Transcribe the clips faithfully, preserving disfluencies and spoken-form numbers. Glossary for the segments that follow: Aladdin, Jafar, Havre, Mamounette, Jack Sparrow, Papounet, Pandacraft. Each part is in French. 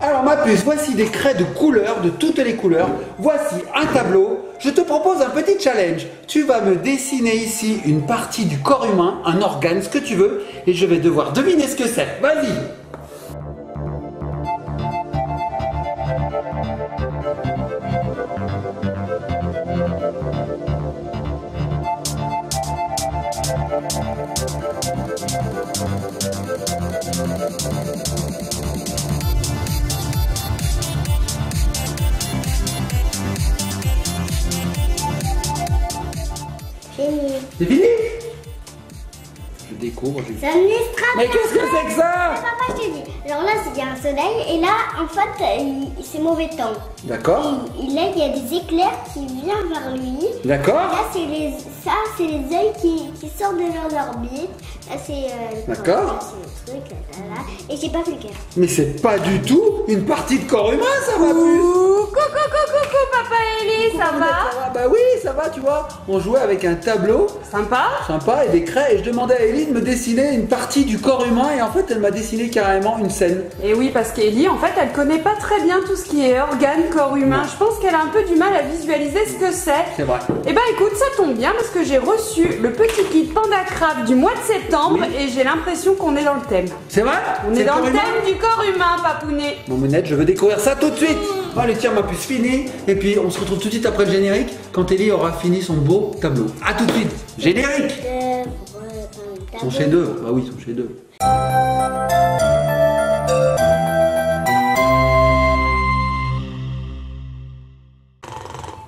Alors ma puce, voici des craies de couleurs, de toutes les couleurs. Voici un tableau. Je te propose un petit challenge. Tu vas me dessiner ici une partie du corps humain, un organe, ce que tu veux. Et je vais devoir deviner ce que c'est. Vas-y. C'est fini? Je découvre. Je... C'est un estrape. Mais qu'est-ce que c'est que ça? Papa, je te dis. Alors là, il y a un soleil et là, en fait, c'est mauvais temps. D'accord. Et là, il y a des éclairs qui viennent vers lui. D'accord. Là, c'est les, ça, c'est les œils qui, qui sortent de leur orbite. Là, c'est. Euh, D'accord. C'est le truc. Là, là, là. Et j'ai pas fait le cœur. Mais c'est pas du tout une partie de corps humain, ça va plus. Coucou, coucou, coucou, papa Ellie, ça va? Bah oui, ça va, tu vois. On jouait avec un tableau. Sympa. Sympa et des craies. Et je demandais à Ellie de me dessiner une partie du corps humain. Et en fait, elle m'a dessiné carrément une scène. Et oui, parce qu'Ellie, en fait, elle connaît pas très bien tout ce qui est organes, corps humain. Je pense qu'elle a un peu du mal à visualiser ce que c'est. C'est vrai. Et bah écoute, ça tombe bien parce que j'ai reçu le petit kit Pandacraft du mois de septembre. Oui. Et j'ai l'impression qu'on est dans le thème. C'est vrai? On est, est dans le thème du corps humain, papounet. Mon Mounette, je veux découvrir ça tout de suite. Mmh. Allez, tiens, ma puce finie. Et puis, on se retrouve tout de suite après le générique, quand Ellie aura fini son beau tableau. A tout de suite, générique. Son chef-d'œuvre, bah oui, son chef-d'œuvre.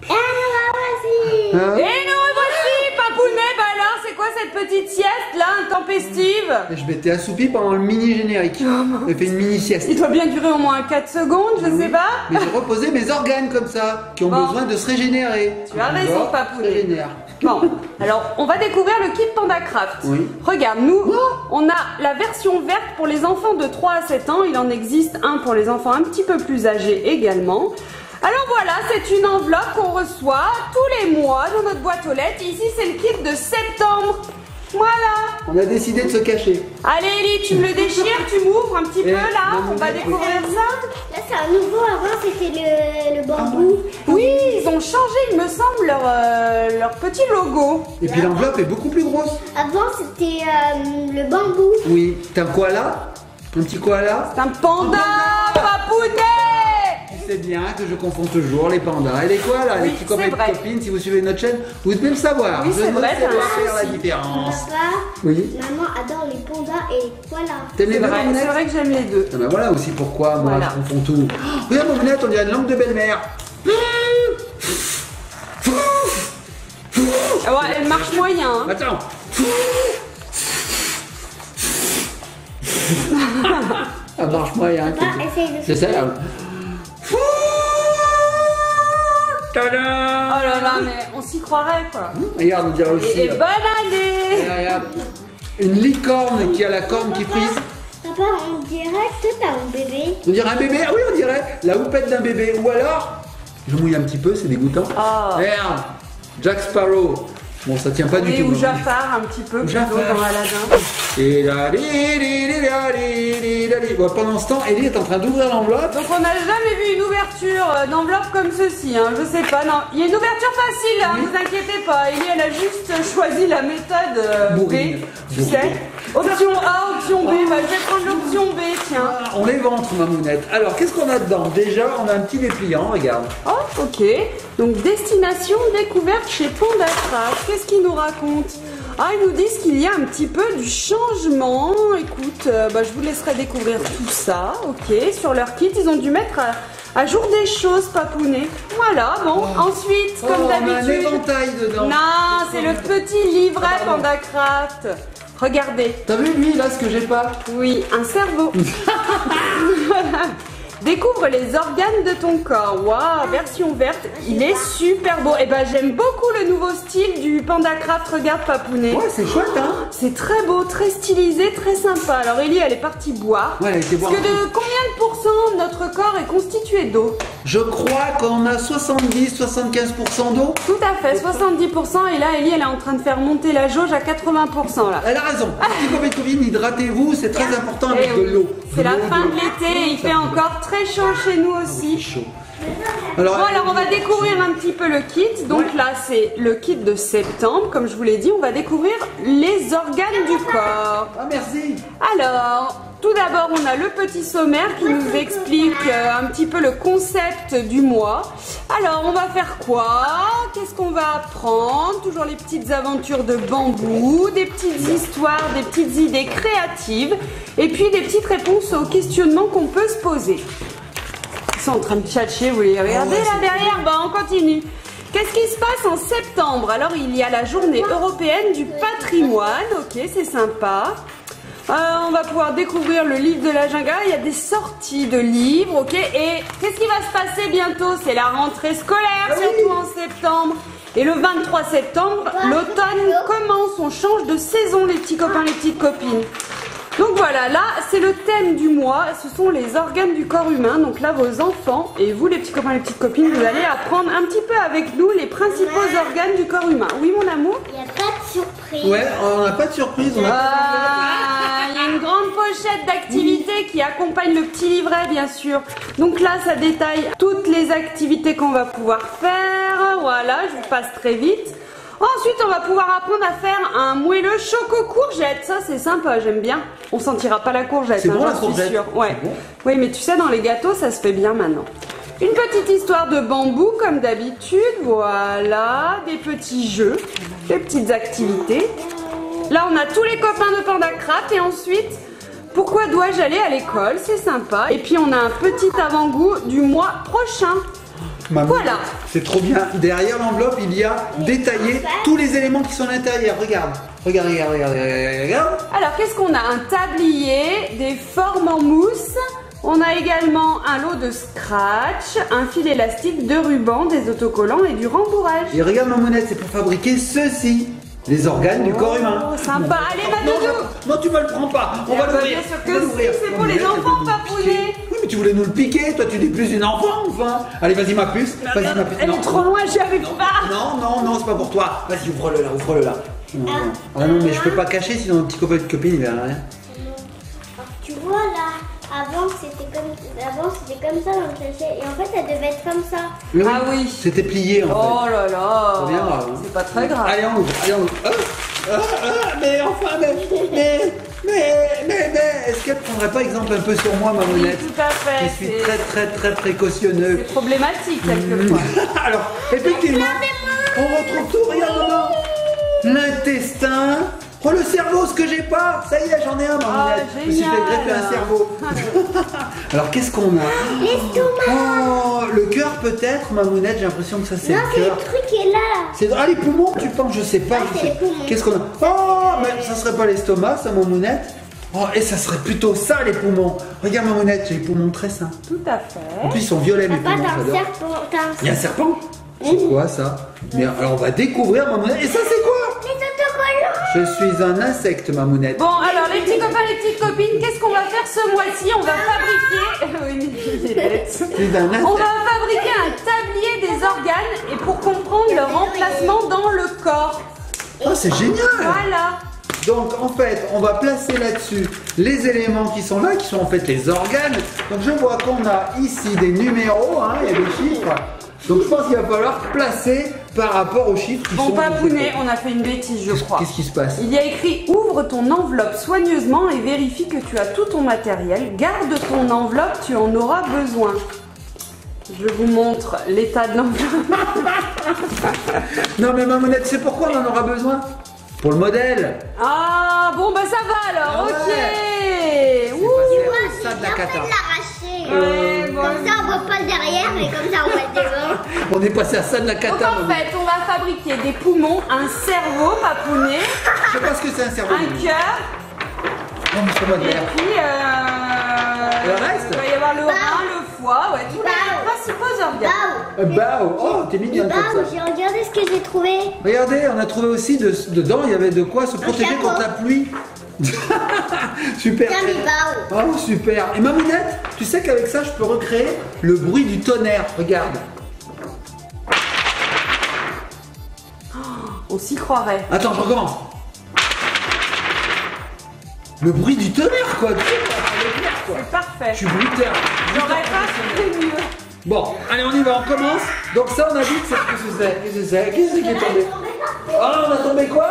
Et nous revoici Et nous revoici Papounet, bah alors, c'est quoi cette petite sieste là, intempestive? Et je m'étais assoupi pendant le mini-générique. J'ai fait une mini-sieste. Il doit bien durer au moins quatre secondes, je oui. sais pas. Mais j'ai reposé mes organes comme ça, qui ont bon. besoin de se régénérer. Tu as raison, Papounet. Bon, alors on va découvrir le kit Pandacraft. Oui. Regarde, nous, oh on a la version verte pour les enfants de trois à sept ans. Il en existe un pour les enfants un petit peu plus âgés également. Alors voilà, c'est une enveloppe qu'on reçoit tous les mois dans notre boîte aux lettres. Ici, c'est le kit de septembre. Voilà. On a décidé de se cacher. Allez Ellie, tu me le déchires, tu m'ouvres un petit Et peu là, on va découvrir oui. ça. Là c'est un nouveau, avant c'était le, le bambou. Ah, oui, ils ont changé il me semble leur, euh, leur petit logo. Et là, puis l'enveloppe est beaucoup plus grosse. Avant c'était euh, le bambou. Oui, t'as un koala? Un petit koala? C'est un panda, papounet. C'est bien que je confonds toujours les pandas et les koalas, oui, les petits copains et petites copines. Si vous suivez notre chaîne, vous devez le savoir. Oui, c'est vrai, c'est faire la différence. Papa, oui. Maman adore les pandas et les koalas. T'aimes les deux? C'est vrai que j'aime les deux. Ah ben voilà aussi pourquoi moi voilà. je confonds tout. Oh, regarde mon Mounette, on dirait une langue de belle-mère. Ah ouais, elle marche moyen. Hein. Attends. Elle marche moyen. C'est ça. Tadam! Oh là là, mais on s'y croirait quoi! Mmh, regarde, on dirait aussi. Et, et bonne année! Et regarde, une licorne qui a la corne papa, qui frise. Papa, on dirait que t'as un bébé. On dirait un bébé? Ah oui, on dirait la houppette d'un bébé. Ou alors, je mouille un petit peu, c'est dégoûtant. Oh. Merde! Jack Sparrow. Bon, ça tient pas oui, du tout. Ou Jafar un petit peu, plutôt dans Aladdin. Et là, pendant ce temps, Ellie est en train d'ouvrir l'enveloppe. Donc on n'a jamais vu une ouverture d'enveloppe comme ceci, hein. Je sais pas, non. Il y a une ouverture facile, hein, oui. vous inquiétez pas. Ellie, elle a juste choisi la méthode euh, Bourrine. B, tu Bourrine. sais. Option A, option B, oh. bah, je vais prendre l'option B, tiens. Ah, on les ventre, ma Mounette. Alors, qu'est-ce qu'on a dedans? Déjà, on a un petit dépliant, regarde. Oh, ok. Donc, destination découverte chez Pandacraft. Qu'est-ce qu'ils nous racontent? Ah, ils nous disent qu'il y a un petit peu du changement. Écoute, euh, bah, je vous laisserai découvrir tout ça. Ok, sur leur kit, ils ont dû mettre à, à jour des choses, papounet. Voilà, bon. Oh. Ensuite, oh, comme d'habitude... On a un éventail dedans. Non, c'est le petit livret ah, Pandacraft. Regardez. T'as vu, lui, là, ce que j'ai pas? Oui, un cerveau. Découvre les organes de ton corps. Waouh, version verte, il est super beau. Et eh ben j'aime beaucoup le nouveau style du Pandacraft. Regarde papounet. Ouais, c'est chouette hein. C'est très beau, très stylisé, très sympa. Alors Ellie, elle est partie boire. Ouais, elle était boire. Parce que de combien de pourcents notre corps est constitué d'eau? Je crois qu'on a soixante-dix à soixante-quinze pour cent d'eau. Tout à fait, soixante-dix pour cent. Et là, Ellie, elle est en train de faire monter la jauge à quatre-vingts pour cent. Là. Elle a raison. Covid, Covid, hydratez-vous, c'est très important avec de l'eau. C'est la fin de l'été, il fait encore très chaud chez nous aussi. Chaud. Alors, bon, alors on va découvrir un petit peu le kit. Donc ouais. Là c'est le kit de septembre. Comme je vous l'ai dit, on va découvrir les organes du corps. Ah merci. Alors tout d'abord on a le petit sommaire qui nous explique euh, un petit peu le concept du mois. Alors on va faire quoi? Qu'est-ce qu'on va apprendre? Toujours les petites aventures de bambou, des petites histoires, des petites idées créatives. Et puis des petites réponses aux questionnements qu'on peut se poser. Ils sont en train de tchatcher, vous les regardez là derrière, bah on continue. Qu'est-ce qui se passe en septembre? Alors il y a la journée européenne du patrimoine, ok c'est sympa. Euh, on va pouvoir découvrir le livre de la jungle, il y a des sorties de livres, ok. Et qu'est-ce qui va se passer bientôt? C'est la rentrée scolaire, surtout en septembre. Et le vingt-trois septembre, l'automne commence, on change de saison les petits copains, les petites copines. Donc voilà, là c'est le thème du mois, ce sont les organes du corps humain. Donc là vos enfants et vous les petits copains et les petites copines, vous allez apprendre un petit peu avec nous les principaux ouais. organes du corps humain. Oui mon amour? Il n'y a pas de surprise. Ouais, on n'a pas de surprise. Il euh, y a une grande pochette d'activités qui accompagne le petit livret bien sûr. Donc là ça détaille toutes les activités qu'on va pouvoir faire, voilà je vous passe très vite. Ensuite, on va pouvoir apprendre à faire un moelleux choco courgette. Ça, c'est sympa, j'aime bien. On sentira pas la courgette. C'est hein, bon la courgette. Ouais. Bon. Oui, mais tu sais, dans les gâteaux, ça se fait bien maintenant. Une petite histoire de bambou, comme d'habitude. Voilà, des petits jeux, des petites activités. Là, on a tous les copains de Pandacraft. Et ensuite, pourquoi dois-je aller à l'école? C'est sympa. Et puis, on a un petit avant-goût du mois prochain. Maman, voilà. C'est trop bien. Derrière l'enveloppe, il y a détaillé tous les éléments qui sont à l'intérieur. Regarde. Regarde, regarde, regarde, regarde. Alors, qu'est-ce qu'on a? Un tablier, des formes en mousse. On a également un lot de scratch, un fil élastique, deux rubans, des autocollants et du rembourrage. Et regarde ma monnaie, c'est pour fabriquer ceci. Les organes oh, du corps humain. Sympa. Allez, ma doudou. Non, tu ne me le prends pas. On va l'ouvrir. C'est pour les enfants, papouillés. Tu voulais nous le piquer, toi tu n'es plus une enfant enfin. Allez vas-y ma puce, vas-y ma puce. Elle non. est trop loin, j'y arrive pas. Non, non, non, c'est pas pour toi. Vas-y ouvre-le là, ouvre-le là. Non, ah non mais je peux pas cacher sinon mon petit copain de copine il va rien. Tu vois là, avant c'était comme, avant, c'était comme ça dans le sachet et en fait elle devait être comme ça. Oui, ah oui. C'était plié en fait. Oh là là. C'est pas très grave. Allez on ouvre, allez on ouvre. Oh, oh, oh, mais enfin, mais... mais... Mais, mais, mais, est-ce qu'elle prendrait pas exemple un peu sur moi, ma monette? Oui, tout à fait. Je suis très, très, très précautionneux. C'est problématique, quelque part. Alors, effectivement, on retrouve tout, regarde, l'intestin. Oh, le cerveau, ce que j'ai pas. Ça y est, j'en ai un, ma monette. Oh, je me suis fait greffer un cerveau. Alors, qu'est-ce qu'on a? L'estomac. Oh, le cœur, peut-être, ma monette, j'ai l'impression que ça, c'est le cœur. Non, c'est le truc qui est là. C'est... Ah, les poumons, tu penses? Je sais pas. Ah, c'est les poumons. Qu'est-ce qu'on a? Oh, mais ça serait pas l'estomac, ça, ma mounette. Oh, et ça serait plutôt ça, les poumons. Regarde, ma mounette, j'ai les poumons très sains. Tout à fait. En plus, ils sont violets, mes poumons. Il y a un serpent. C'est quoi, ça? Mais alors, on va découvrir, ma mounette. Et ça, c'est quoi? Les autocollants. Je suis un insecte, ma mounette. Bon, alors, les petits copains, les petites copines, qu'est-ce qu'on va faire ce mois-ci? On va fabriquer... On va fabriquer un tablier des organes et pour comprendre leur emplacement dans le corps. Oh, c'est génial. Voilà. Donc en fait, on va placer là-dessus les éléments qui sont là, qui sont en fait les organes. Donc je vois qu'on a ici des numéros, hein, il y a des chiffres. Donc je pense qu'il va falloir placer par rapport aux chiffres qui bon, sont... Bon papounet, on a fait une bêtise je crois. Qu'est-ce qui se passe? Il y a écrit « Ouvre ton enveloppe soigneusement et vérifie que tu as tout ton matériel. Garde ton enveloppe, tu en auras besoin. » Je vous montre l'état de l'enveloppe. Non mais ma monette, c'est pourquoi on en aura besoin? Pour le modèle. Ah bon bah ça va alors, ouais. Ok. Ouh, c'est ça de la cata. Ouais, euh, comme bon. Ça on voit pas le derrière mais comme ça on voit le devant. On est passé à ça de la cata. Donc en fait on va fabriquer des poumons, un cerveau papounet. Je sais pas ce que c'est un cerveau. Un cœur. Non mais c'est pas de l'air. Et puis euh, le reste. Il va y avoir le rein, le foie, ouais, tout là. Bao. Bao. Oh, t'es mignonne comme ça. J'ai regardé ce que j'ai trouvé. Regardez, on a trouvé aussi de, dedans, il y avait de quoi se protéger contre la pluie. Super. Oh super. Et ma mounette, tu sais qu'avec ça je peux recréer le bruit du tonnerre. Regarde. Oh, on s'y croirait. Attends, je recommence. Le bruit du tonnerre quoi. C'est parfait. Je suis bruitaire. J'aurais pas fait mieux. Bon, allez on y va, on commence. Donc ça on a dit que c'est ce que c'est. Qu'est-ce que c'est? Qu'est-ce qui est tombé? Ah, on a tombé quoi?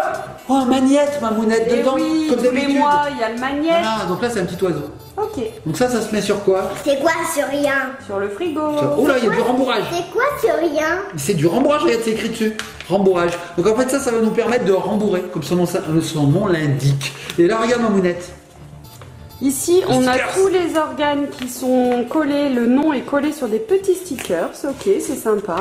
Oh, un magnète, ma mounette, dedans, oui, comme d'habitude. Mais moi, il y a le magnète. Ah, donc là, c'est un petit oiseau. Ok. Donc ça, ça se met sur quoi? C'est quoi, sur rien? Sur le frigo. Oh là, il y a du rembourrage. C'est quoi, sur rien? C'est du rembourrage, regarde, c'est écrit dessus. Rembourrage. Donc en fait, ça, ça va nous permettre de rembourrer, comme son nom, son nom l'indique. Et là, regarde ma mounette. Ici, on a tous les organes qui sont collés, le nom est collé sur des petits stickers, ok, c'est sympa.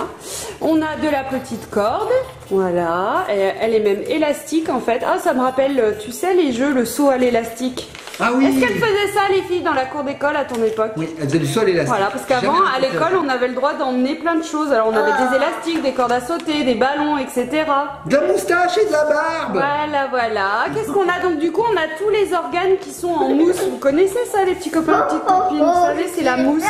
On a de la petite corde, voilà, elle est même élastique en fait. Ah, ça me rappelle, tu sais, les jeux, le saut à l'élastique. Ah oui. Est-ce qu'elles faisaient ça les filles dans la cour d'école à ton époque? Oui, elles faisaient du saut à l'élastique. Voilà, parce qu'avant, à l'école, on avait le droit d'emmener plein de choses. Alors, on avait ah. des élastiques, des cordes à sauter, des ballons, et cetera. De la moustache et de la barbe. Voilà, voilà. Qu'est-ce qu'on a donc? Du coup, on a tous les organes qui sont en mousse. Vous connaissez ça, les petits copains, petites copines? Vous savez, c'est la mousse.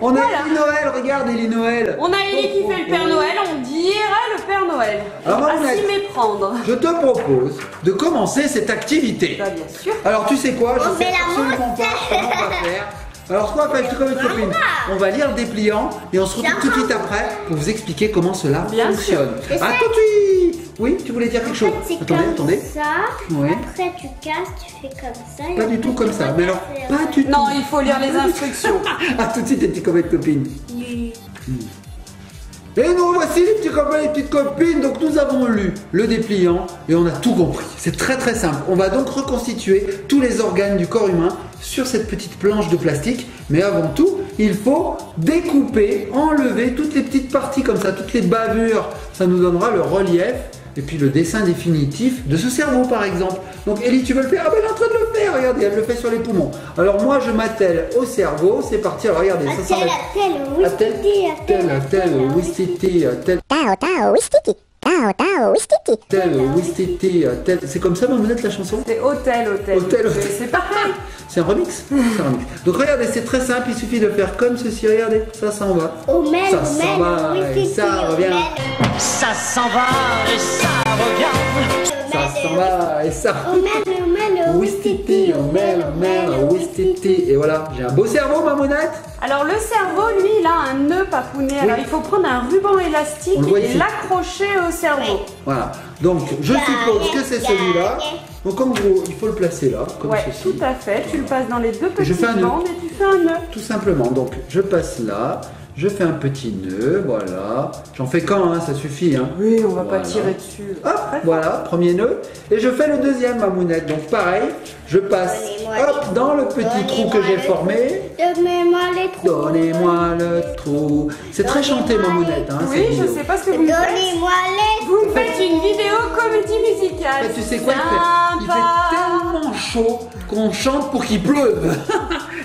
On a voilà. Élie Noël, regarde Élie Noël. On a Élie qui fait le Père Noël, on dirait le Père Noël. Alors, à s'y méprendre. Je te propose de commencer cette activité. Bah, bien sûr. Alors, tu sais quoi? Je ne sais absolument pas comment on va faire. Alors, quoi, avec toutes mes copines, on va lire le dépliant et on se retrouve tout de suite après pour vous expliquer comment cela Bien fonctionne. À tout de suite. Oui, tu voulais dire quelque chose? Attendez, attendez. Ça, oui. Après, tu casses, tu fais comme ça. Pas du tout comme ça. Mais alors, pas du tout. Non, il faut lire les instructions. À tout de suite, les petits copains et copines. Oui. Mmh. Et nous voici les petits copains et les petites copines. Donc nous avons lu le dépliant et on a tout compris. C'est très très simple. On va donc reconstituer tous les organes du corps humain sur cette petite planche de plastique. Mais avant tout, il faut découper, enlever toutes les petites parties comme ça, toutes les bavures. Ça nous donnera le relief et puis le dessin définitif de ce cerveau par exemple. Donc Ellie, tu veux le faire? Ah ben elle est en train de le faire, regardez, elle le fait sur les poumons. Alors moi je m'attelle au cerveau, c'est parti, alors regardez, ça s'arrête. Attelle, attelle, attelle, wistiti, attelle. Tao, tao, wistiti. Tao, tao, wistiti. Attelle, wistiti, attelle. C'est comme ça, vous êtes la chanson? C'est hôtel, hôtel. Hôtel, hôtel. C'est pareil. C'est un remix. Donc regardez, c'est très simple, il suffit de faire comme ceci, regardez, ça s'en va. Ça s'en va, et ça revient. Ça s'en va, et ça revient. Ça s'en va et ça. Wistiti, omel, omel, wistiti. Et voilà, j'ai un beau cerveau, ma mounette. Alors le cerveau, lui, il a un nœud papounet. Alors oui. Il faut prendre un ruban élastique et l'accrocher au cerveau. Oui. Voilà. Donc je suppose que c'est celui-là. Donc en gros, il faut le placer là, comme ouais, ceci. Tout à fait. Tu le passes dans les deux petites bandes et tu fais un nœud. Tout simplement. Donc je passe là. Je fais un petit nœud, voilà. J'en fais quand, hein, ça suffit. Hein. Oui, on va voilà. pas tirer dessus. Hop, Bref. voilà, premier nœud. Et je fais le deuxième, ma mounette. Donc pareil, je passe hop, dans le petit trou que j'ai formé. Donnez-moi les trous. Donnez-moi le trou. C'est très chanté, ma mounette. Hein, oui, je sais pas ce que vous me faites. Donnez-moi les trous. Vous me faites une vidéo comédie musicale. Bah, tu sais quoi, il fait, il fait tellement chaud qu'on chante pour qu'il pleuve.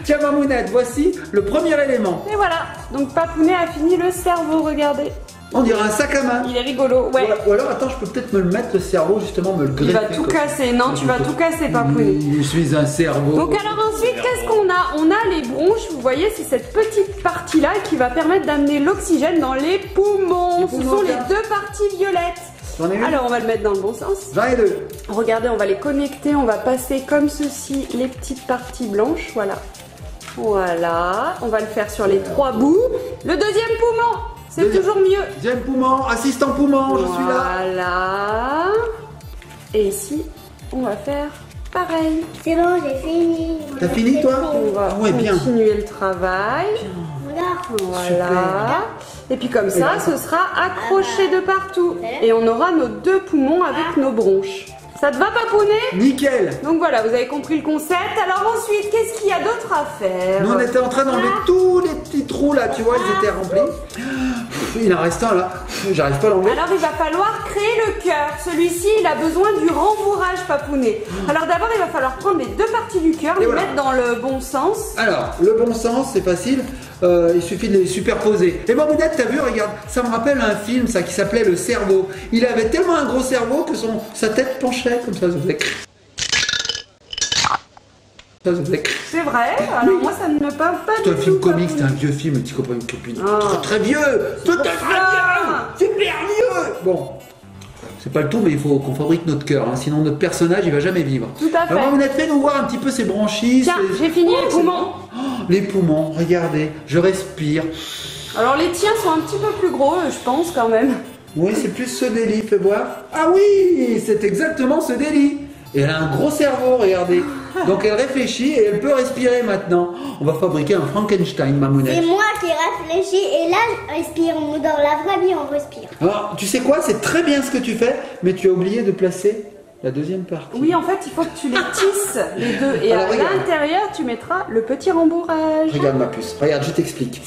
Tiens, ma mounette, voici le premier élément. Et voilà, donc Papounet a fini le cerveau, regardez. On dirait un sac à main. Il est rigolo, ouais. Ou alors, attends, je peux peut-être me le mettre, le cerveau, justement, me le greffer. Il va tout casser, non, tu vas tout casser, Papounet. Je suis un cerveau. Donc alors ensuite, qu'est-ce qu'on a? On a les bronches, vous voyez, c'est cette petite partie-là qui va permettre d'amener l'oxygène dans les poumons. Ce sont les deux parties violettes. Alors on va le mettre dans le bon sens. J'en ai deux. Regardez, on va les connecter, on va passer comme ceci les petites parties blanches, voilà. Voilà, on va le faire sur les trois bouts. Le deuxième poumon, c'est toujours mieux. Deuxième poumon, assistant poumon, voilà. Je suis là. Voilà. Et ici, on va faire pareil. C'est bon, j'ai fini. T'as fini toi? On va oh, ouais, continuer bien. le travail. Voilà. Super. Et puis comme ça, ce sera accroché de partout. Et on aura nos deux poumons avec nos bronches. Ça te va, Papounet? Nickel. Donc voilà, vous avez compris le concept. Alors ensuite, qu'est-ce qu'il y a d'autre à faire? Nous, on était en train d'enlever tous les petits trous là, tu vois, ils étaient remplis. Il en reste un là, j'arrive pas à l'enlever. Alors il va falloir créer le cœur. Celui-ci, il a besoin du rembourrage, Papounet. Alors d'abord, il va falloir prendre les deux parties du cœur, les voilà. mettre dans le bon sens. Alors, le bon sens, c'est facile. Euh, il suffit de les superposer. Et bon, Mounette, t'as vu, regarde, ça me rappelle un film, ça, qui s'appelait Le Cerveau. Il avait tellement un gros cerveau que son, sa tête penchait comme ça, ça faisait... C'est vrai? Alors oui. Moi ça ne me parle pas du tout. C'est un film comique, c'est un vieux film, un petit copain, une copine. Oh. Très très vieux! Tout à fait vieux! Super vieux! Bon, c'est pas le tout, mais il faut qu'on fabrique notre cœur, hein. Sinon notre personnage il va jamais vivre. Tout à fait. Alors vous êtes fait nous voir un petit peu ses branchies. Tiens, ses... j'ai fini oh, les poumons. Oh, les poumons, regardez, je respire. Alors les tiens sont un petit peu plus gros, je pense quand même. Oui, c'est plus ce délit, fais voir. Ah oui, c'est exactement ce délit. Et elle a un gros cerveau, regardez. Donc elle réfléchit et elle peut respirer maintenant. On va fabriquer un Frankenstein, ma mounette. C'est moi qui réfléchis et là je respire. Dans la vraie vie on respire. Alors tu sais quoi, c'est très bien ce que tu fais, mais tu as oublié de placer la deuxième partie. Oui, en fait il faut que tu les tisses les deux. Et alors, à l'intérieur tu mettras le petit rembourrage. Regarde ma puce, regarde je t'explique.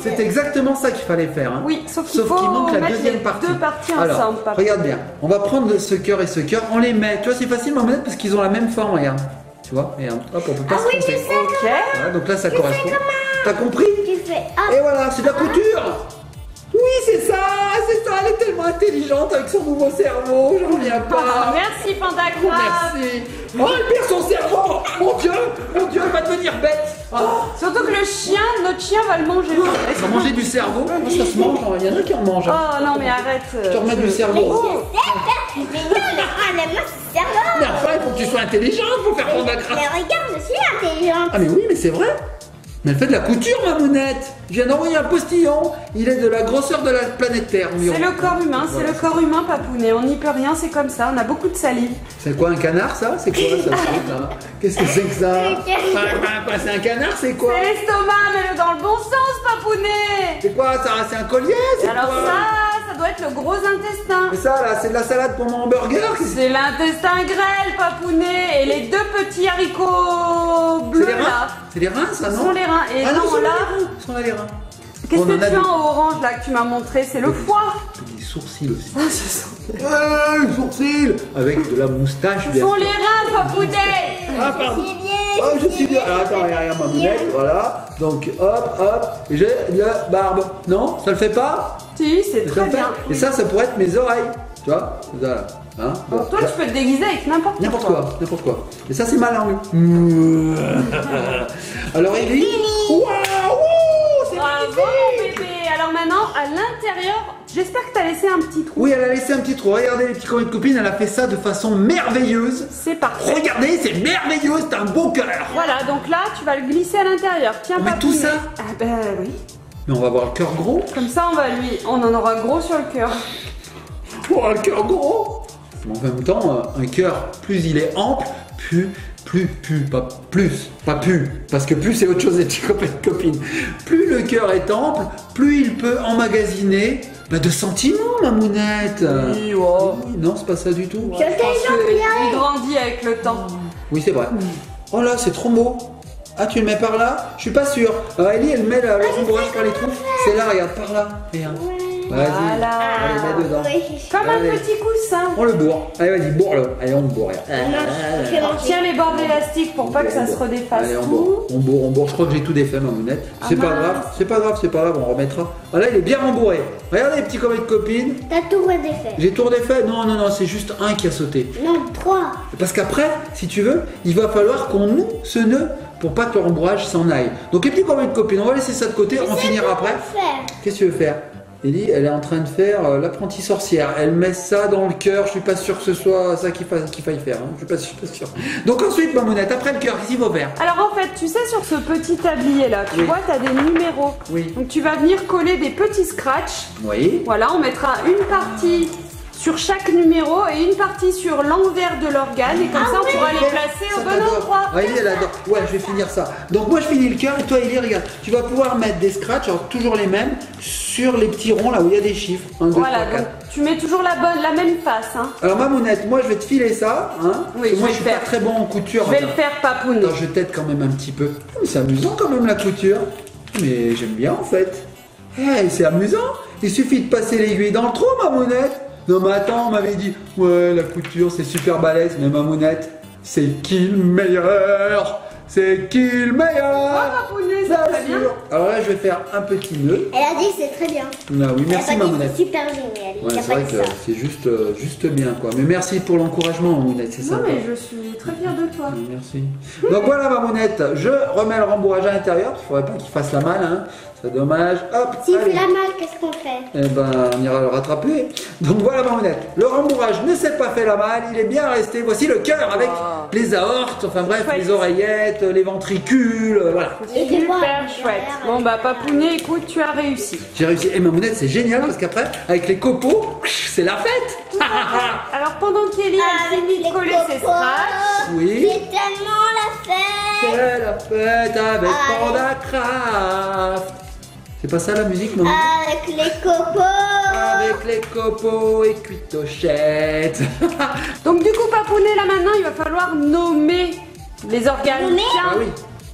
C'est exactement ça qu'il fallait faire hein. Oui, sauf qu'il qu manque la deuxième partie. Deux parties ensemble, alors, par regarde bien, on va prendre ce cœur et ce cœur, on les met. Tu vois c'est facile ma manette parce qu'ils ont la même forme, regarde. Tu vois, et hop, on peut pas ah se oui, tromper. Okay. Voilà, donc là ça tu correspond. T'as compris tu fais hop. Et voilà, c'est de la couture. Oui, c'est ça, c'est ça, elle est tellement intelligente avec son nouveau cerveau, j'en reviens pas. Merci Pandacraft. Merci. Oh, elle perd son cerveau. Mon Dieu, mon Dieu, elle va devenir bête. Oh. Surtout que le chien, notre chien va le manger. Oh. Elle va manger du cerveau. Moi, ça se mange, il y en a qui en mangent. Hein. Oh non, mais arrête. Je te remets du cerveau. Mais non, mais moi, c'est le cerveau. Mais enfin, il faut que tu sois intelligente pour faire Pandacraft. Mais regarde, je suis intelligente. Ah mais oui, mais c'est vrai. Mais elle fait de la couture, ma mounette. Je viens d'envoyer un postillon. Il est de la grosseur de la planète Terre. C'est le corps humain, c'est le corps humain, papounet. On n'y peut rien, c'est comme ça. On a beaucoup de salive. C'est quoi un canard, ça? C'est quoi ça? Qu'est-ce que c'est que ça? C'est un canard, c'est quoi? C'est l'estomac, mais dans le bon sens, papounet. C'est quoi ça? C'est un collier? Alors ça, ça doit être le gros intestin. Mais ça, là, c'est de la salade pour mon hamburger. C'est l'intestin grêle, papounet. Et les deux petits haricots bleus, là. C'est les reins, ça, non? Ce sont les reins. Et ah non, là, ce sont là les reins. Qu'est-ce que tu as en orange, là, que tu m'as montré? C'est le foie. Des sourcils aussi. Ah, je sens. Euh, les sourcils. Avec de la moustache. Ce sont les reins, papounet. Ah, pardon. Oh, je suis bien. Alors, attends, regarde ma boulette, voilà. Donc, hop, hop. Et j'ai la barbe. Non? Ça le fait pas? Si, c'est très bien. Et ça, ça pourrait être mes oreilles. Tu vois? Voilà. Hein bon, bon, toi là, tu peux te déguiser avec n'importe quoi. N'importe quoi, n'importe quoi. Et ça c'est ma langue. Alors Ellie. Waouh, c'est magnifique bébé. Alors maintenant à l'intérieur, j'espère que tu as laissé un petit trou. Oui, elle a laissé un petit trou. Regardez les petits copains de copines, elle a fait ça de façon merveilleuse. C'est parfait. Regardez, c'est merveilleux, c'est un beau cœur. Voilà, donc là tu vas le glisser à l'intérieur. Tiens, mais tout ça. Ah ben oui. Mais on va avoir le cœur gros. Comme ça on va lui, on en aura gros sur le cœur. Oh, le cœur gros. En même temps, un cœur, plus il est ample, plus, plus, plus, pas plus, pas plus, parce que plus c'est autre chose des petits copains et copines. Plus le cœur est ample, plus il peut emmagasiner bah, de sentiments, ma mounette. Oui, wow. Oui, non, c'est pas ça du tout. Quelqu'un il grandit avec le temps. Oui, c'est vrai. Oui. Oh là, c'est trop beau. Ah, tu le mets par là? Je suis pas sûre. Euh, Ellie, elle met le rembourrage ah, par les trous. C'est là, regarde, par là. Regarde. Oui. Vas-y, voilà. On les met dedans. Oui. Comme allez. Un petit coussin. On le bourre. Allez, vas-y, bourre-le. Allez, on le bourre. On tient les bords d'élastique pour on pas que ça se redéfasse. Allez, on bourre. on bourre, on bourre. Je crois que j'ai tout défait, ma mounette. Ah c'est pas grave, c'est pas grave, c'est pas grave, on remettra. Ah là, il est bien rembourré. Regardez les petits copains de copines. T'as tout redéfait. J'ai tout redéfait. Non, non, non, c'est juste un qui a sauté. Non, trois. Parce qu'après, si tu veux, il va falloir qu'on noue ce nœud pour pas que le rembourrage s'en aille. Donc les petits copains de copines, on va laisser ça de côté, on finira après. Qu'est-ce que tu veux faire? Ellie, elle est en train de faire euh, l'apprentie sorcière. Elle met ça dans le cœur. Je suis pas sûr que ce soit ça qu'il faille, qu'il faille faire. Hein. Je suis pas, je suis pas sûr. Donc ensuite, ma mounette, après le cœur, qu'est-ce qu'il faut faire? Alors en fait, tu sais, sur ce petit tablier là, tu oui. vois, tu as des numéros. Oui. Donc tu vas venir coller des petits scratchs. Oui. Voilà, on mettra une partie sur chaque numéro et une partie sur l'envers de l'organe. Et comme ah ça, oui. on pourra les placer ça au bon endroit. Ah, Ellie, elle adore. Ouais, je vais finir ça. Donc moi, je finis le cœur. Et toi, Ellie, regarde, tu vas pouvoir mettre des scratchs, alors toujours les mêmes, sur les petits ronds là où il y a des chiffres. un, deux, voilà, trois, quatre. Tu mets toujours la bonne, la même face. Hein. Alors ma mounette, moi je vais te filer ça. Hein, oui, je moi je suis faire. pas très bon en couture. Je vais hein. le faire papounet. Je t'aide quand même un petit peu. C'est amusant quand même la couture. Mais j'aime bien en fait. Hey, c'est amusant. Il suffit de passer l'aiguille dans le trou, ma mounette. Non mais attends, on m'avait dit, ouais la couture c'est super balèze. Mais ma mounette, c'est qui le meilleur? C'est qui le meilleur? Oh, nœud, ça va bien. Alors là, je vais faire un petit nœud. Elle a dit que c'est très bien. Ah oui, merci Mamounette. C'est super génial. Ouais, c'est vrai que c'est juste, juste bien quoi. Mais merci pour l'encouragement Mamounette, c'est sympa. Non mais je suis très fière de toi. Oui, merci. Donc voilà Mamounette, je remets le rembourrage à l'intérieur. Il ne faudrait pas qu'il fasse la malle, hein. C'est dommage. Hop. S'il fait la malle, qu'est-ce qu'on fait? Eh ben, on ira le rattraper. Donc voilà Mamounette, le rembourrage ne s'est pas fait la malle, il est bien resté. Voici le cœur avec oh. les aortes, enfin bref, chouette. Les oreillettes, les ventricules, voilà. Et super chouette. Bon bah Papounet, écoute, tu as réussi. J'ai réussi. Et Mamounette, c'est génial parce qu'après, avec les copeaux, c'est la fête. Alors pendant qu'Ellie a fini de coller ses scratchs, oui. C'est tellement la fête. C'est la fête avec Pandacraft. C'est pas ça la musique, maman? Avec les copeaux! Avec les copeaux et cuitochettes! Donc, du coup, Papounet, là maintenant, il va falloir nommer les organes. Nommer. Tiens, ah oui.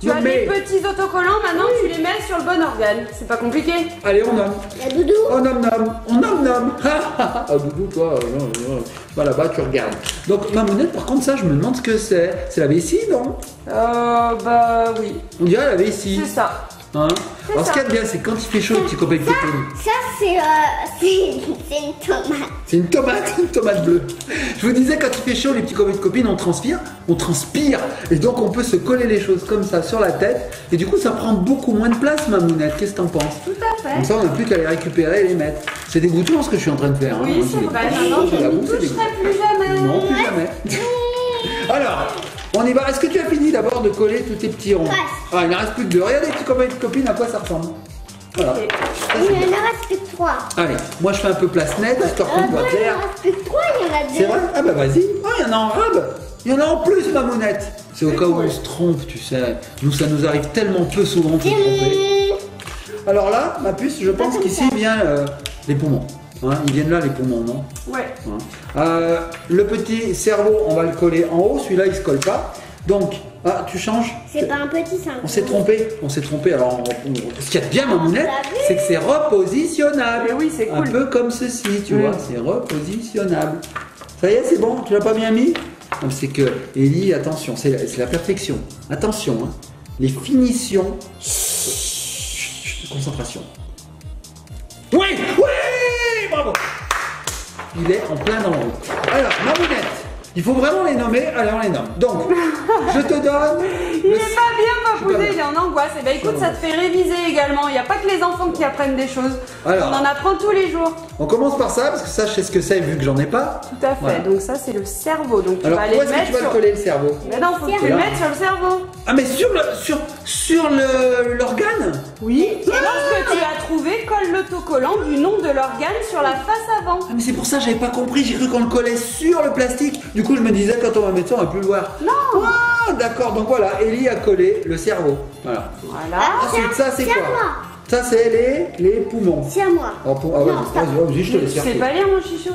Tu nommer. As des petits autocollants, maintenant oui. Tu les mets sur le bon organe. C'est pas compliqué? Allez, on nomme. La doudou! On nomme, nomme! On nomme, nomme! Ah, doudou, toi, non, non. Bah, là-bas, tu regardes. Donc, Mamounette, par contre, ça, je me demande ce que c'est. C'est la vessie, non? Euh, bah oui. On dirait la vessie. C'est ça. Hein? Alors ça. Ce qu'il y a de bien, c'est quand il fait chaud, tu coupes avec tes pommes. Ça, c'est euh, une tomate. C'est une tomate, une tomate bleue. Je vous disais, quand il fait chaud, les petits copains de copines, on transpire, on transpire. Et donc, on peut se coller les choses comme ça sur la tête. Et du coup, ça prend beaucoup moins de place, Mamounette. Qu'est-ce que t'en penses? Tout à fait. Comme ça, on n'a plus qu'à les récupérer et les mettre. C'est dégoûtant ce que je suis en train de faire. Oui, hein, c'est vrai. Non, je ne toucherai plus jamais. Non, plus jamais. Alors. On y va. Est-ce que tu as fini d'abord de coller tous tes petits ronds? Ouais. Ah, il ne reste plus que deux. Regarde les petits copains et copines à quoi ça ressemble. Voilà. Okay. Ça, il ne reste plus que trois. Allez, moi je fais un peu place nette, histoire qu'on voit clair. Il ne reste plus que trois, il y en a deux. C'est vrai? Ah bah vas-y. Ah, il y en a en robe. Il y en a en plus, Mamounette. C'est au cas où on se trompe, tu sais. Nous, ça nous arrive tellement peu souvent de se tromper. Alors là, ma puce, je pense qu'ici vient euh, les poumons. Hein, ils viennent là les poumons, non? Ouais. Hein. Euh, le petit cerveau, on va le coller en haut. Celui-là, il se colle pas. Donc, ah, tu changes. C'est pas un petit cerveau. On s'est trompé. On s'est trompé. Alors, on, on... ce qu'il y a de bien, Mamounette, c'est que c'est repositionnable. Mais oui, c'est cool. Un peu comme ceci, tu oui. vois. C'est repositionnable. Ça y est, c'est bon. Tu l'as pas bien mis? C'est que, Ellie, attention, c'est la, la perfection. Attention, hein. Les finitions. Chut, concentration. Oui, oui. Bravo. Il est en plein dans le haut. Alors, Mamounette, il faut vraiment les nommer. Allez, on les nomme. Donc, je te donne... Il n'est le... pas bien, Papounet, il est en angoisse. Et eh bien, écoute, ça te fait réviser également. Il n'y a pas que les enfants qui apprennent des choses. Alors, on en apprend tous les jours. On commence par ça, parce que ça, je sais ce que c'est, vu que j'en ai pas. Tout à fait. Voilà. Donc ça, c'est le cerveau. Donc, tu alors, vas aller mettre tu vas sur... coller le cerveau. Mais non, il faut que tu le mettes sur le cerveau. Ah, mais sur le... Sur... Sur l'organe? Oui. Et lorsque tu as trouvé, colle l'autocollant du nom de l'organe sur la face avant. Ah mais c'est pour ça que j'avais pas compris, j'ai cru qu'on le collait sur le plastique. Du coup je me disais quand on va mettre ça on va plus le voir. Non. Ah, d'accord, donc voilà, Ellie a collé le cerveau. Voilà. Voilà. Ensuite ça c'est quoi? Ça c'est les, les poumons. C'est à moi. Ah ouais, vas-y, je te laisse faire. C'est pas lire mon chichou.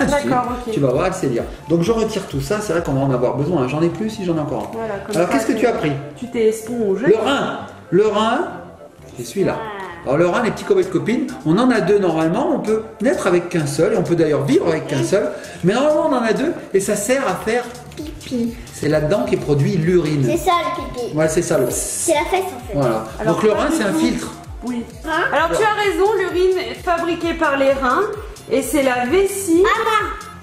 D'accord, ok. Tu vas voir, c'est lire. Donc je retire tout ça, c'est vrai qu'on va en avoir besoin. J'en ai plus si j'en ai encore. Voilà, alors qu'est-ce que tu as pris? Tu t'es espongé. Le rein. Le rein, c'est celui-là. Ah. Alors le rein, les petits copains de copines, on en a deux normalement. On peut naître avec qu'un seul et on peut d'ailleurs vivre avec qu'un seul. Mais normalement on en a deux et ça sert à faire pipi. C'est là-dedans qu'est produit l'urine. C'est ça le pipi. Ouais, c'est ça le. C'est la fesse en fait. Voilà. Alors, donc le rein, c'est un filtre. Oui. Hein? Alors tu as raison, l'urine est fabriquée par les reins. Et c'est la vessie. Ah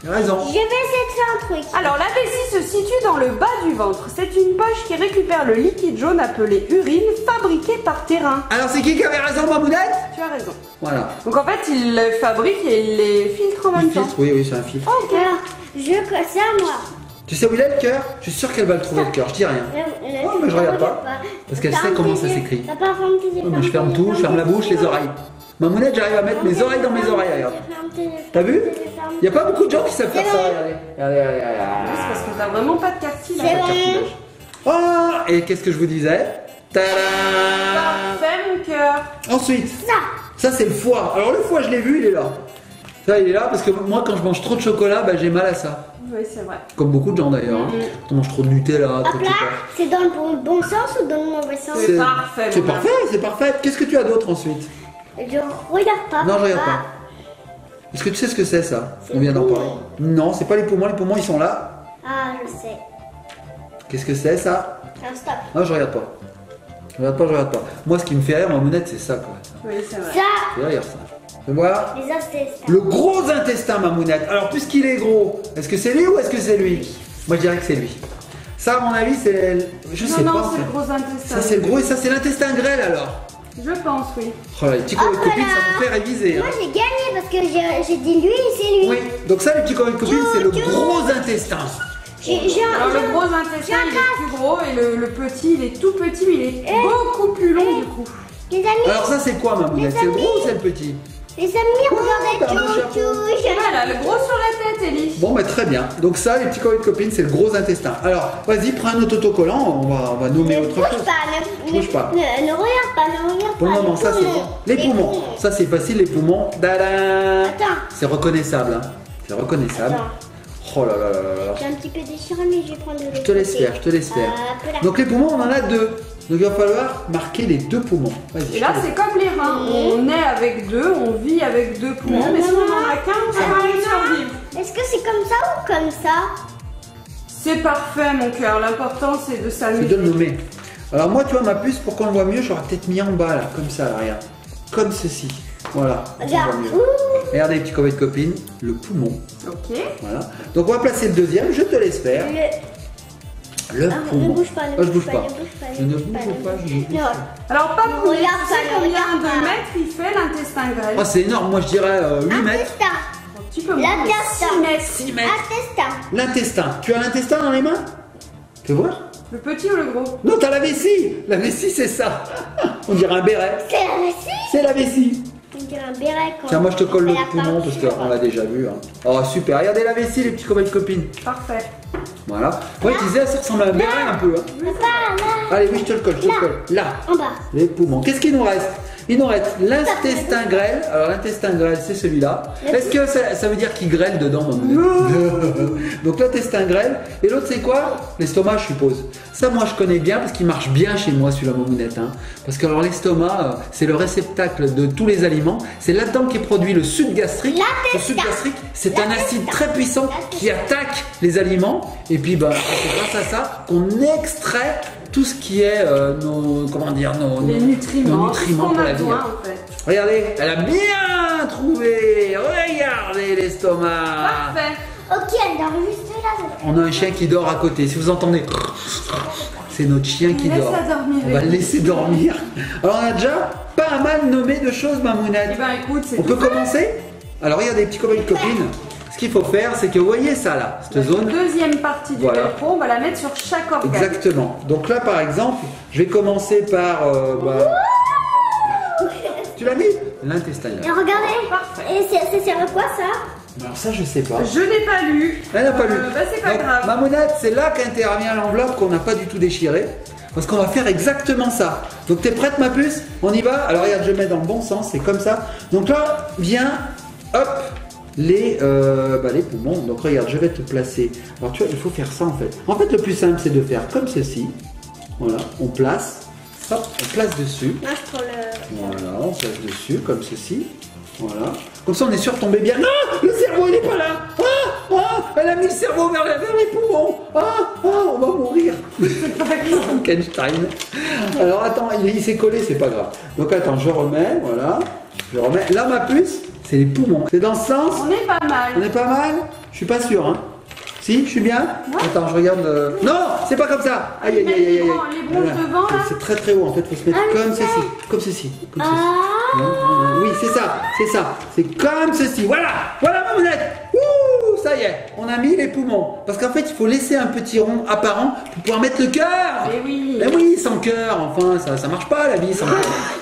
bah, raison. Je vais essayer de faire un truc. Alors la vessie se situe dans le bas du ventre. C'est une poche qui récupère le liquide jaune appelé urine fabriqué par terrain. Alors c'est qui qui avait raison, Mamounette? Tu as raison. Voilà. Donc en fait il le fabrique et il les filtre en même temps. Oui oui c'est un filtre. Ok. Alors, je colle ça moi. Tu sais où il est le cœur? Je suis sûr qu'elle va le trouver le cœur, je dis rien. Le, le, oh, mais je regarde pas. pas. Parce qu'elle sait comment ça s'écrit. Oh, je ferme tout, je ferme la bouche, les oreilles. Mamounette, j'arrive à mettre mes oreilles dans mes oreilles, regarde. T'as vu? Il n'y a pas beaucoup de gens qui savent faire ça, regardez. Regardez, regardez, regardez. C'est parce qu'on n'a vraiment pas de cartilage. Pas de cartilage. Oh, et qu'est-ce que je vous disais? Tadam! Parfait, mon cœur. Ensuite, ça, ça c'est le foie. Alors le foie, je l'ai vu, il est là. Ça, il est là parce que moi, quand je mange trop de chocolat, bah, j'ai mal à ça. Oui, c'est vrai. Comme beaucoup de gens d'ailleurs. Mmh. Hein. On mange trop de Nutella. C'est dans le bon, bon sens ou dans le mauvais sens? C'est parfait. C'est parfait, c'est parfait. Qu'est-ce que tu as d'autre ensuite? Je regarde pas. Non, je regarde pas. Est-ce que tu sais ce que c'est ça? On vient d'en parler. Non, c'est pas les poumons. Les poumons, ils sont là. Ah, je sais. Qu'est-ce que c'est ça? Un stop. Non, je regarde pas. Je regarde pas, je regarde pas. Moi, ce qui me fait rire, ma monette, c'est ça, quoi. Oui, c'est vrai. Ça. Derrière ça. Tu vois ? Les intestins. Le gros intestin, ma mounette. Alors, puisqu'il est gros, est-ce que c'est lui ou est-ce que c'est lui ? Moi, je dirais que c'est lui. Ça, à mon avis, c'est. Je sais pas. Non, non, c'est le gros intestin. Ça, c'est le gros et ça, c'est l'intestin grêle, alors. Je pense, oui. Oh là, les petits copains de copines, ça vous fait réviser. Moi, hein. J'ai gagné parce que j'ai dit lui et c'est lui. Oui, donc ça, les petits copains de copines, c'est le gros intestin. J ai, j ai, Alors, le gros intestin, il est plus gros et le, le petit, il est tout petit, mais il est et beaucoup plus long, du coup. Les amis. Alors, ça, c'est quoi, ma mounette ? C'est le gros ou c'est le petit ? Les amis, regardez tout, voilà, le gros sur la tête, Ellie. Bon, bah très bien. Donc ça, les petits copains de copines, c'est le gros intestin. Alors, vas-y, prends un autre autocollant, on va, on va nommer autre chose. Ne bouge pas, ne regarde pas, ne regarde pas. Pour le moment, ça c'est bon. Les poumons, ça c'est facile, les poumons. C'est reconnaissable, hein. C'est reconnaissable. Oh là là là là. J'ai un petit peu déchiré, mais je vais prendre de l'autre. Je te laisse faire, je te laisse faire. Donc les poumons, on en a deux. Donc il va falloir marquer les deux poumons. Et là c'est comme les reins, on est avec deux, on vit avec deux poumons, non, mais si on en a qu'un, on va pas survivre. Est-ce que c'est comme ça ou comme ça? C'est parfait mon cœur, l'important c'est de s'amuser. C'est de le nommer. Alors moi tu vois ma puce, pour qu'on le voit mieux, j'aurais peut-être mis en bas là, comme ça, là, regarde. Comme ceci, voilà. Regarde. Regardez les petits copains de copines, le poumon. Ok. Voilà. Donc on va placer le deuxième, je te laisse faire. Le... Le ah, ne bouge pas, ne bouge pas, je ne bouge pas, je ne bouge pas. Alors, pas pour regarde, tu sais combien de mètres il fait l'intestin grêle? Oh, c'est énorme, moi je dirais euh, huit mètres. Tu peux l'intestin. six mètres. L'intestin. Tu as l'intestin dans les mains? Tu veux voir? Le petit ou le gros? Non, t'as la vessie. La vessie, c'est ça. On dirait un béret. C'est la vessie? C'est la vessie. On dirait un béret quand. Tiens, moi je te colle le poumon parce qu'on l'a déjà vu. Hein. Oh, super. Regardez la vessie, les petits copains de copines. Parfait. Voilà. Moi je disais, ça ressemble à un béret un peu. Hein. Là, là. Allez, oui, je te le colle, je te là. le colle. Là, en bas. Les poumons. Qu'est-ce qu'il nous reste? Il nous reste l'intestin grêle. Alors, l'intestin grêle, c'est celui-là. Est-ce que ça, ça veut dire qu'il grêle dedans? Donc, l'intestin grêle. Et l'autre, c'est quoi? L'estomac, je suppose. Ça, moi, je connais bien parce qu'il marche bien chez moi, celui-là, Mamounette. Hein. Parce que, alors, l'estomac, c'est le réceptacle de tous les aliments. C'est là-dedans qu'est produit le suc gastrique. Le suc gastrique, c'est un acide très puissant qui attaque les aliments. Et puis, bah, c'est grâce à ça qu'on extrait tout ce qui est euh, nos, comment dire, nos, nos nutriments, nos nutriments pour la vie. En fait. Regardez, elle a bien trouvé. Regardez l'estomac. Parfait. Ok, elle dort juste là. On a un chien qui dort à côté. Si vous entendez, c'est notre chien qui dort. On va le laisser dormir. Alors on a déjà pas mal nommé de choses, Mamounette. Eh ben, écoute, on peut commencer. Alors regardez, petits copains et copines. Ce qu'il faut faire, c'est que vous voyez ça là, cette zone. La deuxième partie du corps, on va la mettre sur chaque organe. Exactement. Donc là, par exemple, je vais commencer par. Euh, bah... Tu l'as mis? L'intestin. Et regardez. Parfait. Et c'est sur quoi ça? Alors ça, je sais pas. Je n'ai pas lu. Elle n'a pas lu. Euh, bah, c'est pas Donc, grave. Mamounette, c'est là qu'intervient l'enveloppe qu'on n'a pas du tout déchirée. Parce qu'on va faire exactement ça. Donc t'es prête, ma puce? On y va? Alors regarde, je mets dans le bon sens, c'est comme ça. Donc là, viens, hop. Les, euh, bah, les poumons. Donc regarde, je vais te placer. Alors tu vois, il faut faire ça en fait. En fait, le plus simple, c'est de faire comme ceci. Voilà, on place. Hop, on place dessus. Voilà, on place dessus, comme ceci. Voilà. Comme ça, on est sûr de tomber bien. Ah, le cerveau, il n'est pas là. Ah, ah, elle a mis le cerveau vers les poumons. Ah, ah, on va mourir. Frankenstein. Alors attends, il, il s'est collé, c'est pas grave. Donc attends, je remets, voilà. Je remets. Là, ma puce. C'est les poumons. C'est dans ce sens. On est pas mal. On est pas mal. Je suis pas sûr. Hein. Si, je suis bien. Ouais. Attends, je regarde. Euh... Non, c'est pas comme ça. Aïe, aïe, aïe, aïe, aïe. Les bronches devant là. C'est très très haut. En fait, il faut se mettre ah, comme, ceci. comme ceci, comme ceci, ah. Oui, c'est ça, c'est ça. C'est comme ceci. Voilà, voilà, Mamounette. Ouh, ça y est, on a mis les poumons. Parce qu'en fait, il faut laisser un petit rond apparent pour pouvoir mettre le cœur. Eh oui. Eh oui, sans cœur. Enfin, ça, ça marche pas la vie sans cœur.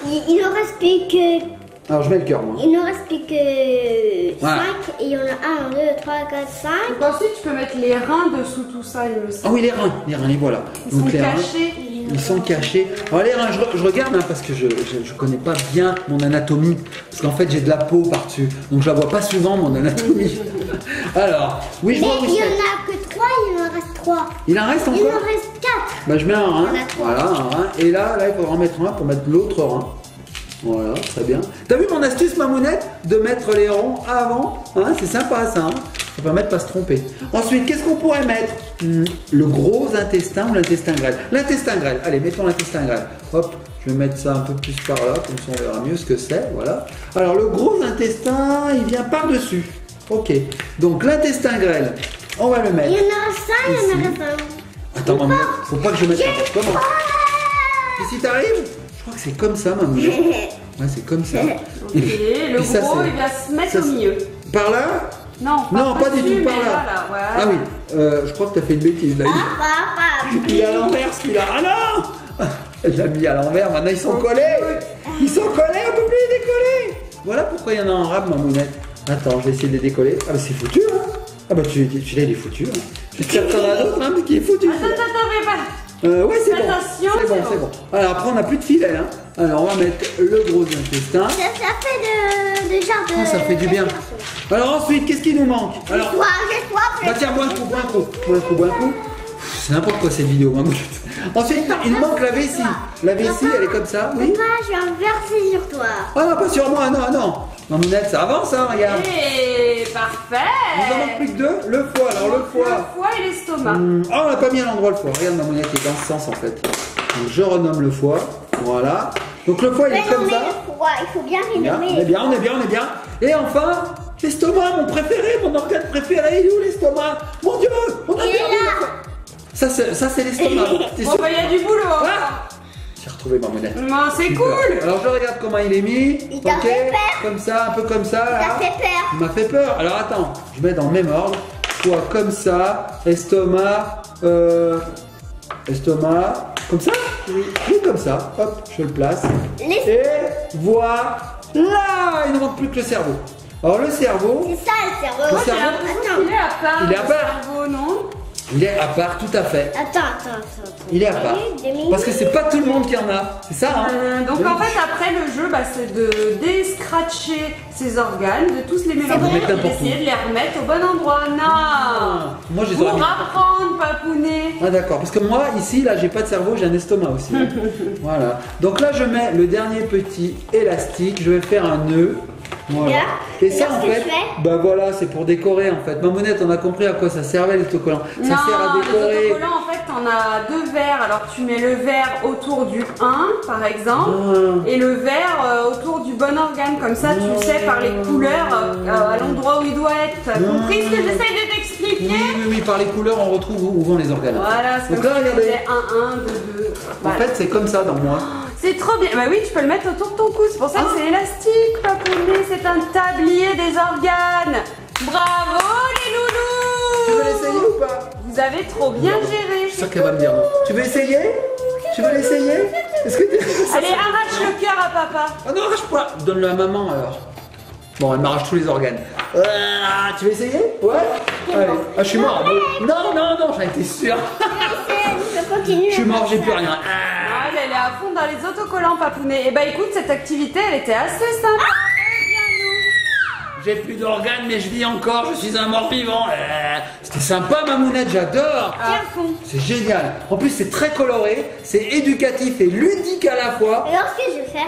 Il ne reste plus que. Alors je mets le cœur moi. Il ne reste plus que cinq voilà. Et il y en a un, deux, trois, quatre, cinq. Donc ensuite tu peux mettre les reins dessous tout ça. Ah oui, les reins, les reins, les voilà. Ils Donc, sont les cachés. Reins, ils ils sont cachés. Alors les reins, je, je regarde hein, parce que je, je, je connais pas bien mon anatomie. Parce qu'en fait j'ai de la peau par-dessus. Donc je la vois pas souvent mon anatomie. Alors, oui je Mais vois il n'y en a que trois, il en reste trois. Il en reste encore? Il en reste quatre. Bah je mets un rein, voilà un rein. Et là, là il faudra en mettre un pour mettre l'autre rein. Voilà, très bien. T'as vu mon astuce, Mamounette, de mettre les ronds avant, hein, c'est sympa ça. Hein. Ça permet de ne pas se tromper. Ensuite, qu'est-ce qu'on pourrait mettre? Le gros intestin ou l'intestin grêle? L'intestin grêle. Allez, mettons l'intestin grêle. Hop, je vais mettre ça un peu plus par là, comme ça on verra mieux ce que c'est. Voilà. Alors, le gros intestin, il vient par-dessus. Ok. Donc, l'intestin grêle, on va le mettre. Il y en a ça, ici. Il y en a ça. Attends, maman, faut pas que je mette ça. Comment? Ici, t'arrives? Je crois que c'est comme ça, maman. Ouais, c'est comme ça. Ok, le ça, gros, il va se mettre ça, au milieu. Par là? Non, pas, non, pas, pas du tout, par là. Là, là ouais. Ah oui, euh, je crois que t'as fait une bêtise là. Ah, il... il est à l'envers celui-là. Ah non, elle l'a mis à l'envers, maintenant ils sont collés. Ils sont collés, on peut plus les décoller. Voilà pourquoi il y en a en rab, ma mounette. Attends, je vais essayer de les décoller. Ah bah c'est foutu, hein. Ah bah tu l'as, il est foutu. Hein. Je vais te faire un autre, hein, mais qui est foutu. Attends, attends, mais pas. Euh, ouais, c'est bon. C'est bon, c'est bon. bon. Alors après, on n'a plus de filet. Hein. Alors on va mettre le gros intestin. Ça, ça fait de, de genre de. Ah, ça fait du bien. Alors ensuite, qu'est-ce qui nous manque? Alors, toi, toi, bah tiens, bois un coup, bois un coup, bois un coup, bois un coup. C'est n'importe quoi cette vidéo. Hein. Ensuite, il nous manque la vessie. La vessie, papa, elle est comme ça. Oui. Papa, je vais inverser sur toi. Ah non, pas sur moi, non, non. Non, Mounette, ça avance, hein, regarde. Et parfait. Il nous en manque plus que deux. Le foie, alors le foie. Le foie et l'estomac. Mmh. Oh, on n'a pas mis à l'endroit le foie. Regarde, ma Mounette est dans ce sens en fait. Donc, je renomme le foie. Voilà. Donc le foie, il est comme ça. Le foie. Il faut bien renommer. On est bien, on est bien, on est bien. Et enfin. L'estomac, mon préféré, mon organe préféré, il est où l'estomac? Mon Dieu, on a perdu là. Ça c'est l'estomac. Bon bah il y a du boulot. Ah, j'ai retrouvé ma monnaie. Non, c'est cool. Alors je regarde comment il est mis. Il t'a fait peur. Comme ça, un peu comme ça. Il t'a fait peur. Il m'a fait peur. Alors attends, je mets dans le même ordre. Soit comme ça, estomac, euh, estomac, comme ça. Oui. Et comme ça. Hop, je le place. Et voilà. Il ne manque plus que le cerveau. Alors le cerveau. C'est ça le cerveau. Le cerveau. Attends. Il est à part. Il est à part. Le cerveau, non? Il est à part, tout à fait. Attends, attends, attends. Il est à part. Parce que c'est pas tout le monde qui en a. C'est ça, hein? euh, Donc oui. En fait, après le jeu, bah, c'est de déscratcher ses organes, de tous les mélanger et d'essayer de les remettre au bon endroit. Non. Moi, j'ai. Pour apprendre, papounet. Ah d'accord. Parce que moi, ici, là, j'ai pas de cerveau, j'ai un estomac aussi. Voilà. Donc là, je mets le dernier petit élastique. Je vais faire un nœud. Voilà. Et ça en fait, bah voilà, c'est pour décorer en fait. Ma Mounette, on a compris à quoi ça servait l'autocollant. Ça non, sert à décorer. L'autocollant en fait, on a deux verres. Alors tu mets le verre autour du un par exemple, ah. Et le verre autour du bon organe. Comme ça, tu ah. sais par les couleurs euh, à l'endroit où il doit être. Ah. Compris ce que j'essaye de t'expliquer? Oui, oui, oui, par les couleurs, on retrouve où vont les organes. Voilà, c'est comme ça. un, un, deux, deux. Voilà. En fait, c'est comme ça dans moi. C'est trop bien. Bah oui, tu peux le mettre autour de ton cou. C'est pour ça que ah. c'est élastique, papounet. C'est un tablier des organes. Bravo les loulous. Tu veux l'essayer ou pas? Vous avez trop bien non. géré. Je suis sûre qu'elle va me dire non. Tu veux essayer? Tu veux l'essayer? Est-ce que tu... Allez, arrache le cœur à papa. Ah non, arrache pas. Donne-le à maman alors. Bon, elle m'arrache tous les organes. Ah, tu veux essayer? Ouais. Allez. Ah, je suis mort. Non, non, non, j'en étais sûre. Je suis mort, j'ai plus rien. Ah. Elle est à fond dans les autocollants, papounet. Et bah écoute, cette activité, elle était assez simple. J'ai plus d'organes, mais je vis encore. Je suis un mort vivant. Euh, C'était sympa, ma Mounette, j'adore. Ah, c'est génial. En plus, c'est très coloré, c'est éducatif et ludique à la fois. Alors, ce que je vais faire.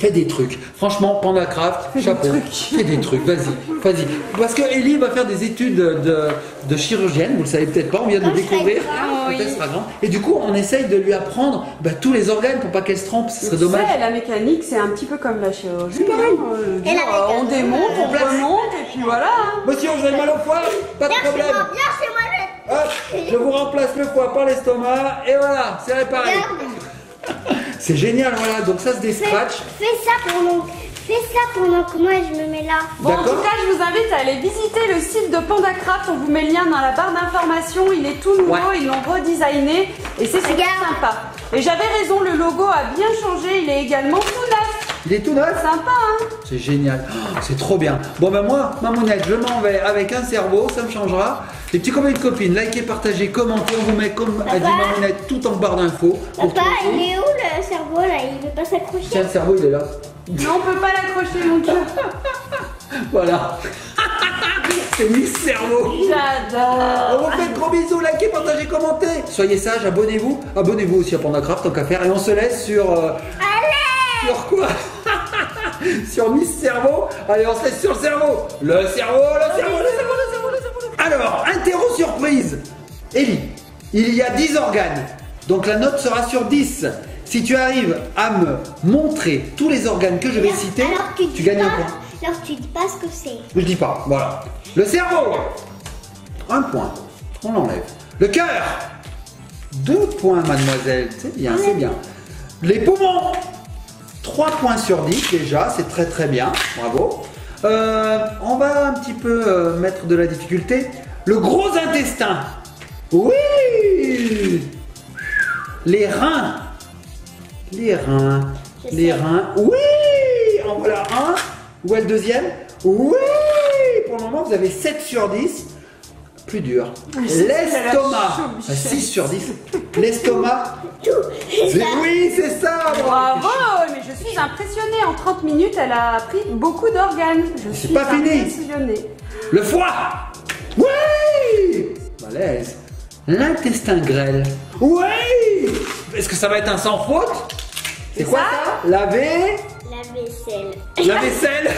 Fais des trucs. Franchement, Pandacraft, chapeau. Fais des trucs, vas-y, vas-y. Parce que Ellie va faire des études de, de chirurgienne, vous le savez peut-être pas, on vient de le découvrir. Grand, oui. Sera grand. Et du coup, on essaye de lui apprendre bah, tous les organes pour pas qu'elle se trompe, ce serait dommage. Tu sais, la mécanique, c'est un petit peu comme la chirurgie. C'est pareil. Euh, et genre, la on démonte, on remonte, et puis voilà. Monsieur, vous avez mal au foie, pas de problème. Moi, Hop, je vous remplace le foie par l'estomac, et voilà, c'est réparé. C'est génial, voilà, donc ça se déscratche. Fais, fais ça pour nous. Fais ça pendant que moi je me mets là. Bon, en tout cas, je vous invite à aller visiter le site de Pandacraft. On vous met le lien dans la barre d'information. Il est tout nouveau, ouais. Ils l'ont redesigné et c'est super sympa. Et j'avais raison, le logo a bien changé. Il est également tout neuf. Il est tout neuf. Sympa, hein? C'est génial. Oh, c'est trop bien. Bon, ben moi, ma Mounette, je m'en vais avec un cerveau. Ça me changera. Les petits copains et copines, likez, partagez, commentez. On vous met, comme a dit ma Mounette, tout en barre d'infos. Papa, il est où le cerveau là? Il ne veut pas s'accrocher. Tiens, le cerveau, il est là. Mais on peut pas l'accrocher, mon cœur. Voilà. C'est Miss Cerveau. J'adore. On vous fait de gros bisous. Likez, partagez, commentez. Soyez sages, abonnez-vous. Abonnez-vous aussi à Pandacraft, tant qu'à faire. Et on se laisse sur... Euh, Allez sur quoi? Sur Miss Cerveau. Allez, on se laisse sur le cerveau. Le cerveau, le cerveau, le cerveau, le cerveau, le cerveau. Le cerveau. Alors, interro surprise. Ellie, il y a dix organes, donc la note sera sur dix. Si tu arrives à me montrer tous les organes que je vais alors, citer, alors tu, tu gagnes un point. Alors tu dis pas ce que c'est. Je dis pas, voilà. Le cerveau, un point, on l'enlève. Le cœur, deux points mademoiselle, c'est bien, c'est bien. Les poumons, trois points sur dix déjà, c'est très très bien, bravo. Euh, on va un petit peu euh, mettre de la difficulté. Le gros intestin, oui. Les reins. Les reins, je les sais. reins, oui. En voilà un, où est le deuxième? Oui. Pour le moment, vous avez sept sur dix, plus dur. L'estomac, six sur dix, l'estomac, oui c'est ça. Bravo, mais je suis impressionnée, en trente minutes, elle a appris beaucoup d'organes. Je suis pas fini. Le foie, oui. Malaise. L'intestin grêle, oui. Est-ce que ça va être un sans faute? C'est quoi ça, ça? La, vé... la vaisselle. La vaisselle.